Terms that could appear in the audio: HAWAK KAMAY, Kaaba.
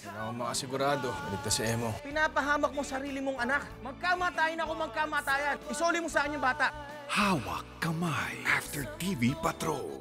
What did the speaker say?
Hindi na ako makasigurado. Baligtas si Emo. Pinapahamak mo sarili mong anak. Magkamatayin ako, magkamatayan. Isoli mo sa akin yung bata. Hawak Kamay after TV Patrol.